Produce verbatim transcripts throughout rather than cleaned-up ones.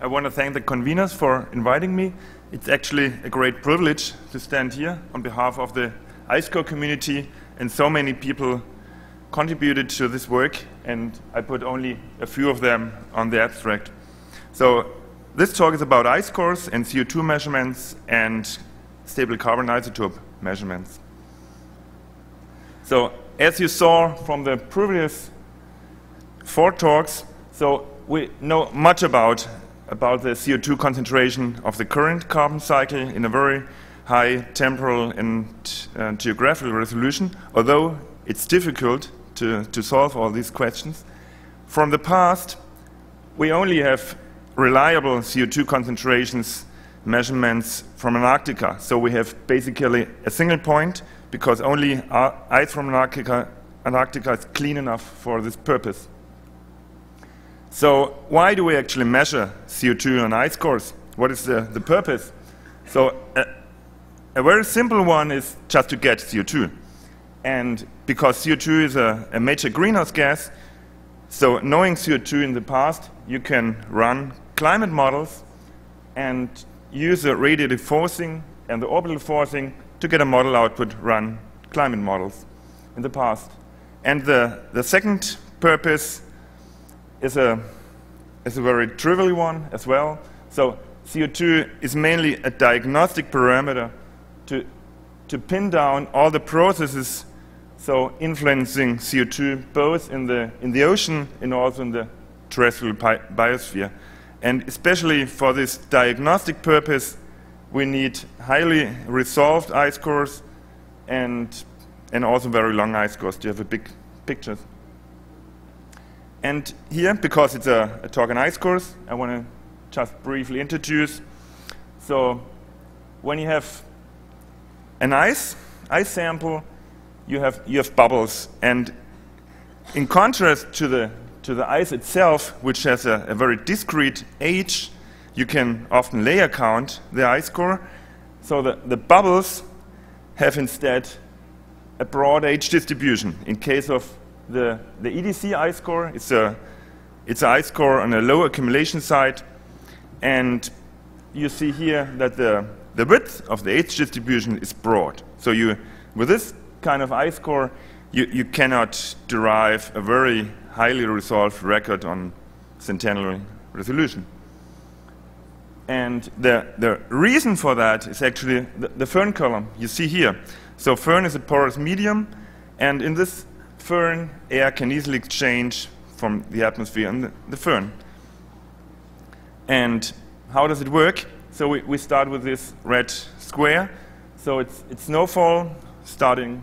I want to thank the conveners for inviting me. It's actually a great privilege to stand here on behalf of the I S C O community, and so many people contributed to this work, and I put only a few of them on the abstract. So this talk is about ice cores and C O two measurements and stable carbon isotope measurements. So as you saw from the previous four talks, so we know much about, about the C O two concentration of the current carbon cycle in a very high temporal and uh, geographical resolution, although it's difficult to, to solve all these questions. From the past, we only have reliable C O two concentrations measurements from Antarctica. So we have basically a single point, because only ice from Antarctica, Antarctica is clean enough for this purpose. So why do we actually measure C O two on ice cores? What is the, the purpose? So a, a very simple one is just to get C O two. And because C O two is a, a major greenhouse gas, so knowing C O two in the past, you can run climate models and use the radiative forcing and the orbital forcing to get a model output, run climate models in the past. And the, the second purpose is a, is a very trivial one as well. So C O two is mainly a diagnostic parameter to, to pin down all the processes so influencing C O two both in the, in the ocean and also in the terrestrial bi biosphere. And especially for this diagnostic purpose, we need highly resolved ice cores and, and also very long ice cores to have a big picture. And here, because it's a, a talk on ice cores, I want to just briefly introduce. So when you have an ice, ice sample, You have, you have bubbles, and in contrast to the, to the ice itself, which has a, a very discrete age, you can often layer count the ice core. So the, the bubbles have instead a broad age distribution. In case of the, the E D C ice core, it's a, it's an ice core on a low accumulation side, and you see here that the, the width of the age distribution is broad. So you, with this kind of ice core, you, you cannot derive a very highly resolved record on centennial resolution. And the, the reason for that is actually the, the fern column you see here. So fern is a porous medium, and in this fern, air can easily exchange from the atmosphere and the, the fern. And how does it work? So we, we start with this red square. So it's, it's snowfall, starting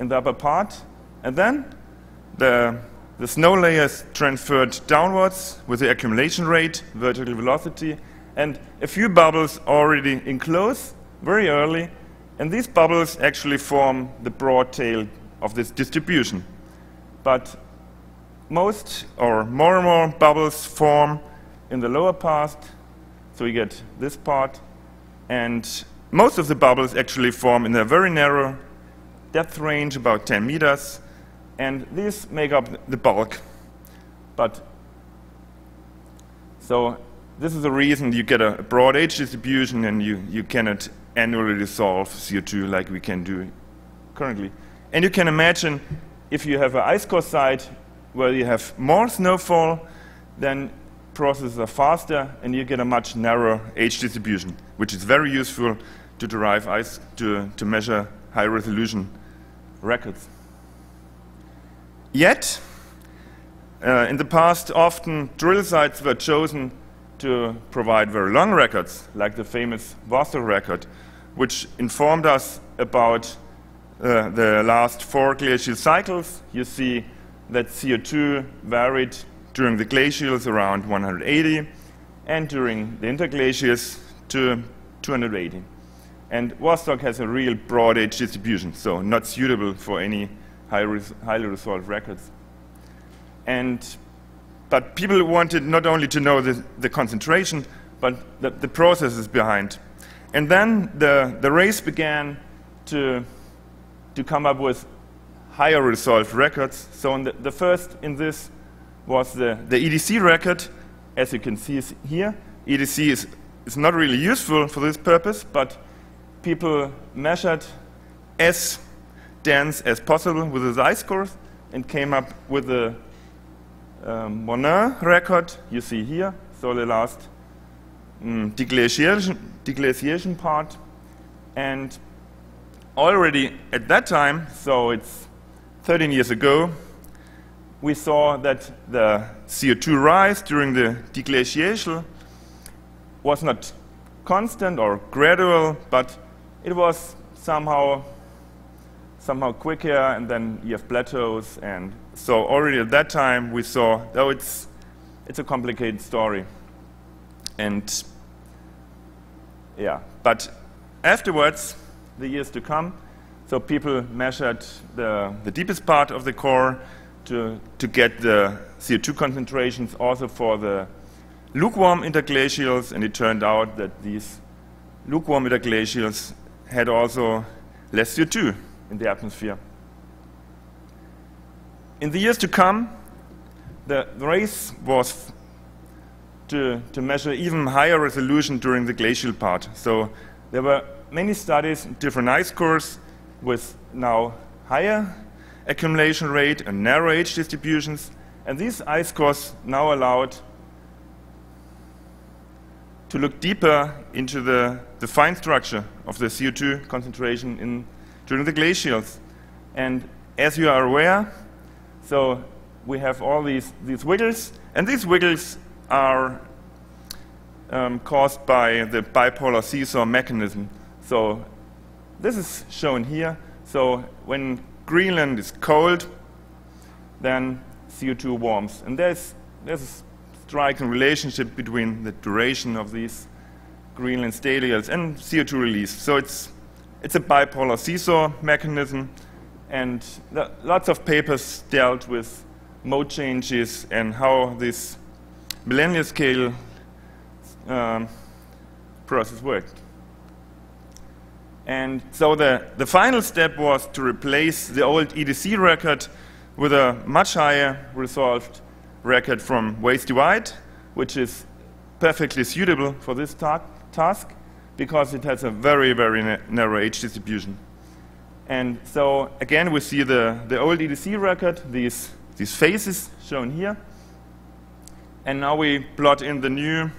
in the upper part, and then the, the snow layer is transferred downwards with the accumulation rate, vertical velocity, and a few bubbles already enclose very early, and these bubbles actually form the broad tail of this distribution. But most or more and more bubbles form in the lower part, so we get this part, and most of the bubbles actually form in a very narrow depth range, about ten meters, and these make up the bulk. But so this is the reason you get a broad age distribution, and you, you cannot annually resolve C O two like we can do currently. And you can imagine if you have an ice core site where you have more snowfall, then processes are faster, and you get a much narrower age distribution, which is very useful to derive ice, to, to measure high-resolution records. Yet, uh, in the past, often drill sites were chosen to provide very long records, like the famous Vostok record, which informed us about uh, the last four glacial cycles. You see that C O two varied during the glacials around one hundred eighty, and during the interglacials to two hundred eighty. And Vostok has a real broad age distribution, so not suitable for any high res highly resolved records. And, but people wanted not only to know the, the concentration, but the, the processes behind. And then the, the race began to, to come up with higher resolved records. So in the, the first in this was the, the E D C record as you can see here, E D C is, is not really useful for this purpose, but people measured as dense as possible with the Z I scores and came up with the um, Monin record you see here, so the last um, deglaciation, deglaciation part. And already at that time, so it's thirteen years ago, we saw that the C O two rise during the deglaciation was not constant or gradual, but it was somehow somehow quicker, and then you have plateaus. And so already at that time we saw, though it's it's a complicated story. And yeah, but afterwards, the years to come, so people measured the, the deepest part of the core to, to get the C O two concentrations also for the lukewarm interglacials, and it turned out that these lukewarm interglacials had also less C O two in the atmosphere. In the years to come, the race was to, to measure even higher resolution during the glacial part. So there were many studies, different ice cores with now higher accumulation rate and narrow age distributions, and these ice cores now allowed to look deeper into the, the fine structure of the C O two concentration in, during the glacials. And as you are aware, so we have all these, these wiggles, and these wiggles are Um, caused by the bipolar seesaw mechanism. So this is shown here. So when Greenland is cold, then C O two warms. And there's, there's a striking relationship between the duration of these Greenland stadials and C O two release. So it's, it's a bipolar seesaw mechanism. And lots of papers dealt with mode changes and how this millennial scale Um, process worked. And so the, the final step was to replace the old E D C record with a much higher resolved record from WAIS Divide, which is perfectly suitable for this ta task because it has a very, very na narrow age distribution. And so again we see the, the old E D C record, these, these phases shown here. And now we plot in the new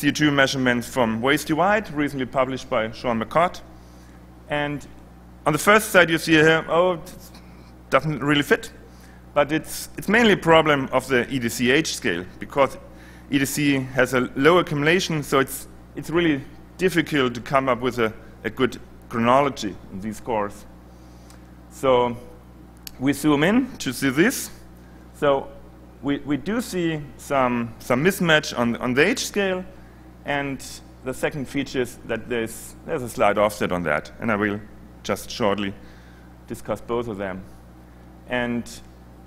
C O two measurements from WAIS Divide, recently published by Sean McCott. And on the first side you see here, oh, it doesn't really fit. But it's, it's mainly a problem of the E D C age scale, because E D C has a low accumulation, so it's, it's really difficult to come up with a, a good chronology in these cores. So we zoom in to see this. So we, we do see some, some mismatch on, on the age scale. And the second feature is that there's, there's a slight offset on that. And I will just shortly discuss both of them. And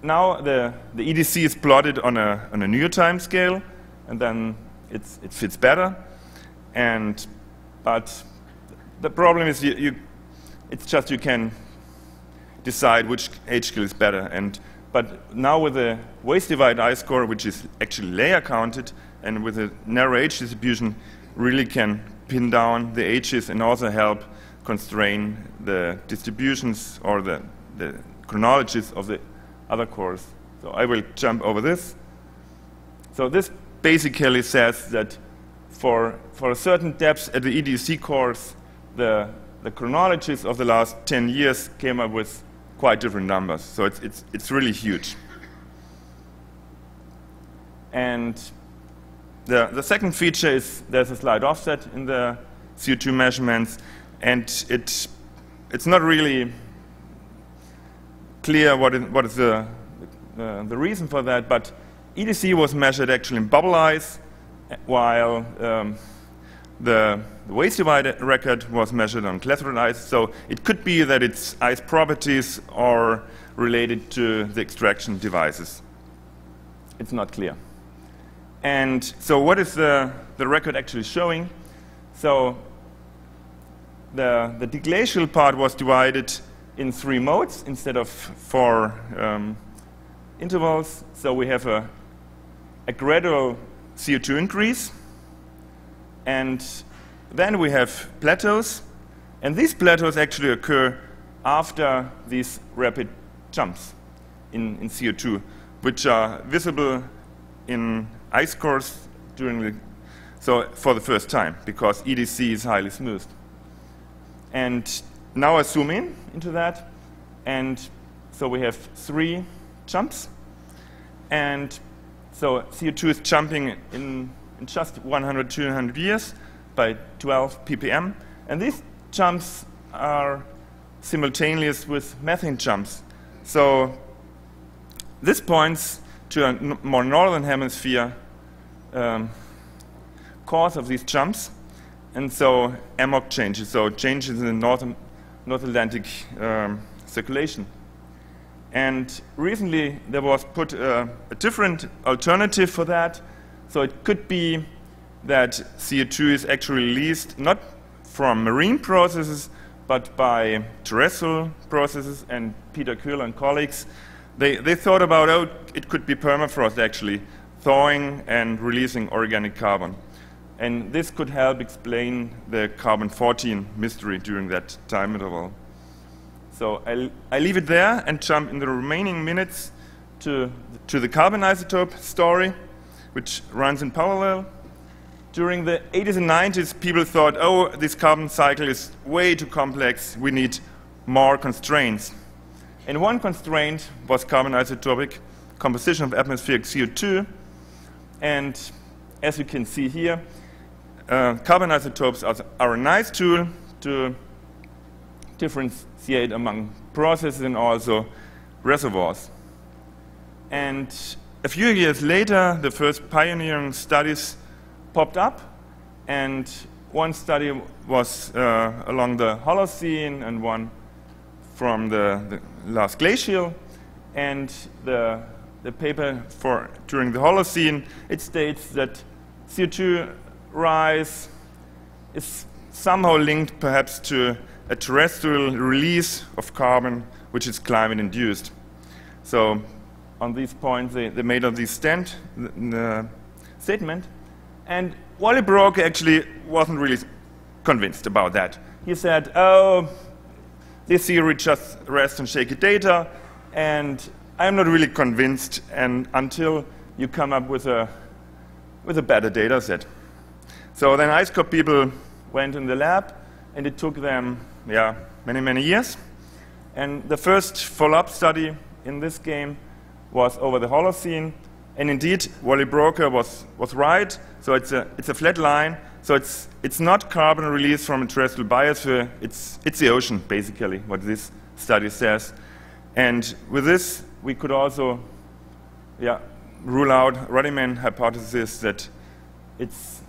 now the, the E D C is plotted on a, on a newer time scale. And then it's, it fits better. And, but the problem is you, you, it's just you can decide which age scale is better. And but now with the WAIS Divide I score, which is actually layer counted, and with a narrow age distribution, really can pin down the ages and also help constrain the distributions or the, the chronologies of the other cores. So I will jump over this. So this basically says that for, for a certain depth at the E D C cores, the, the chronologies of the last ten years came up with quite different numbers. So it's, it's, it's really huge. And the, the second feature is there's a slight offset in the C O two measurements. And it, it's not really clear what is, what is the, uh, the reason for that. But E D C was measured actually in bubble ice, while um, the WAIS Divide record was measured on clathronite ice, so it could be that its ice properties are related to the extraction devices. It's not clear. And so what is the, the record actually showing? So the, the deglacial part was divided in three modes instead of four um, intervals. So we have a, a gradual C O two increase, and then we have plateaus, and these plateaus actually occur after these rapid jumps in, in C O two, which are visible in ice cores during the, so for the first time, because E D C is highly smoothed. And now I zoom in into that, and so we have three jumps, and so C O two is jumping in, in just one hundred, two hundred years by twelve p p m, and these jumps are simultaneous with methane jumps. So this points to a n more northern hemisphere um, cause of these jumps, and so A M O C changes, so changes in the northern, North Atlantic um, circulation. And recently there was put a, a different alternative for that, so it could be that C O two is actually released not from marine processes but by terrestrial processes, and Peter Köhler and colleagues, they, they thought about, oh, it could be permafrost actually thawing and releasing organic carbon. And this could help explain the carbon fourteen mystery during that time interval. So I, I leave it there and jump in the remaining minutes to, to the carbon isotope story, which runs in parallel. During the eighties and nineties, people thought, oh, this carbon cycle is way too complex, we need more constraints. And one constraint was carbon isotopic composition of atmospheric C O two. And as you can see here, uh, carbon isotopes are, are a nice tool to differentiate among processes and also reservoirs. And a few years later, the first pioneering studies popped up, and one study was uh, along the Holocene and one from the, the last glacial, and the, the paper for during the Holocene, it states that C O two rise is somehow linked perhaps to a terrestrial release of carbon which is climate induced. So on these points they, they made of this stand, the, the statement. And Wally Broecker actually wasn't really convinced about that. He said, oh, this theory just rests on shaky data, and I'm not really convinced and until you come up with a, with a better data set. So then IceCorp people went in the lab, and it took them yeah, many, many years. And the first follow-up study in this game was over the Holocene. And indeed, Wally Broecker was, was right, so it's a, it's a flat line, so it's, it's not carbon release from a terrestrial biosphere, it's, it's the ocean, basically, what this study says. And with this, we could also yeah, rule out Ruddiman hypothesis that it's,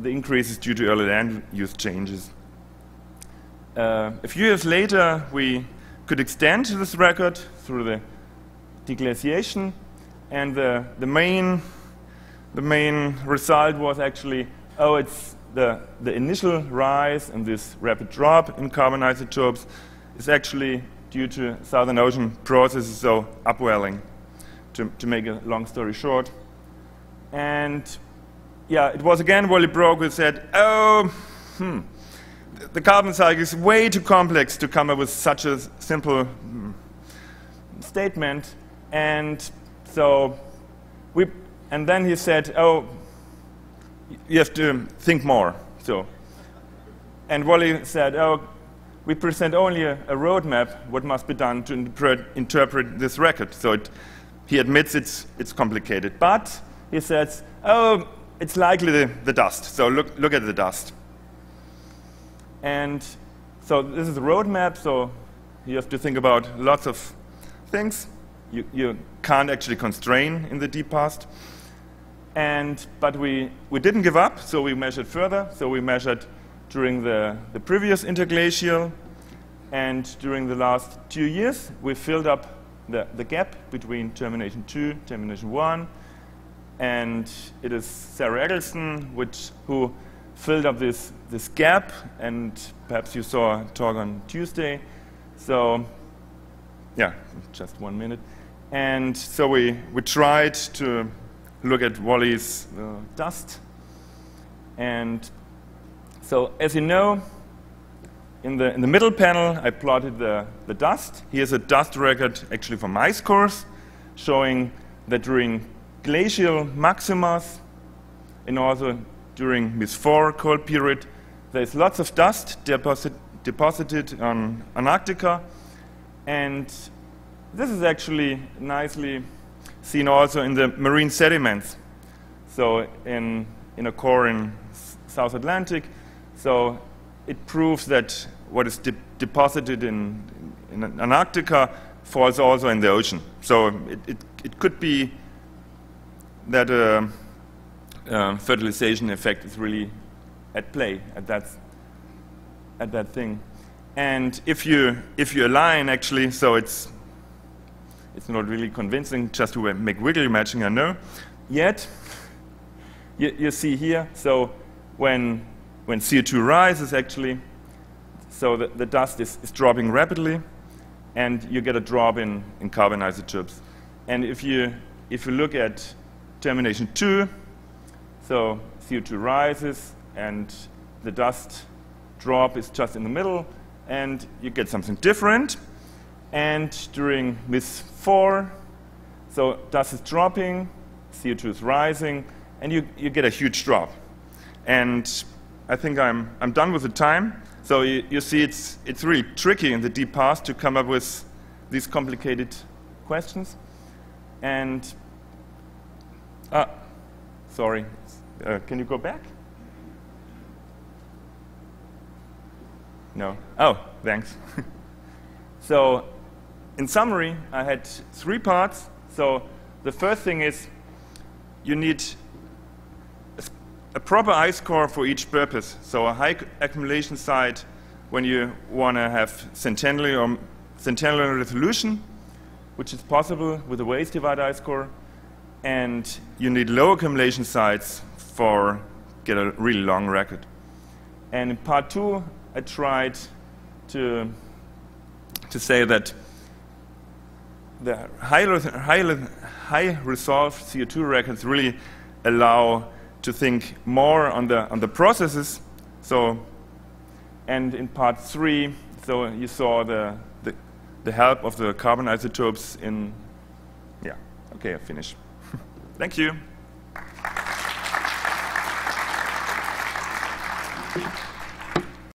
the increase is due to early land use changes. Uh, a few years later, we could extend this record through the deglaciation. And the, the, main, the main result was actually, oh, it's the, the initial rise and this rapid drop in carbon isotopes is actually due to Southern Ocean processes, so upwelling, to, to make a long story short. And yeah, it was again Wally Broecker who said, oh, hmm, the carbon cycle is way too complex to come up with such a simple hmm, statement. And So, we, and then he said, oh, you have to think more. So, and Wally said, oh, we present only a, a roadmap, what must be done to interpret, interpret this record. So it, he admits it's, it's complicated. But he says, oh, it's likely the, the dust. So look, look at the dust. And so this is a roadmap, so you have to think about lots of things. You, you can't actually constrain in the deep past. And, but we, we didn't give up, so we measured further. So we measured during the, the previous interglacial. And during the last two years, we filled up the, the gap between termination two, termination one. And it is Sarah Eggleston which, who filled up this, this gap. And perhaps you saw a talk on Tuesday. So yeah, just one minute. And so we, we tried to look at Wally's uh, dust. And so, as you know, in the, in the middle panel, I plotted the, the dust. Here's a dust record, actually, from ice cores, showing that during glacial maxima, and also during M I S four cold period, there's lots of dust deposit, deposited on Antarctica. And this is actually nicely seen also in the marine sediments. So in, in a core in South Atlantic. So it proves that what is de deposited in, in Antarctica falls also in the ocean. So it, it, it could be that a uh, uh, fertilization effect is really at play at that, at that thing. And if you, if you align, actually, so it's, it's not really convincing just to make wiggly matching, I know. Yet, you, you see here, so when, when C O two rises, actually, so the, the dust is, is dropping rapidly, and you get a drop in, in carbon isotopes. And if you, if you look at termination two, so C O two rises, and the dust drop is just in the middle, and you get something different. And during M I S four, so dust is dropping, C O two is rising, and you, you get a huge drop. And I think I'm, I'm done with the time. So you, you see it's, it's really tricky in the deep past to come up with these complicated questions. And, ah, sorry, uh, can you go back? No. Oh, thanks. So in summary, I had three parts. So the first thing is you need a, a proper ice core for each purpose. So a high accumulation site when you want to have centennial or centennial resolution, which is possible with a WAIS Divide ice core. And you need low accumulation sites for get a really long record. And in part two, I tried to, to say that the high, high, high resolved C O two records really allow to think more on the, on the processes. So, and in part three, so you saw the, the, the help of the carbon isotopes in, yeah, okay, I finished. Thank you.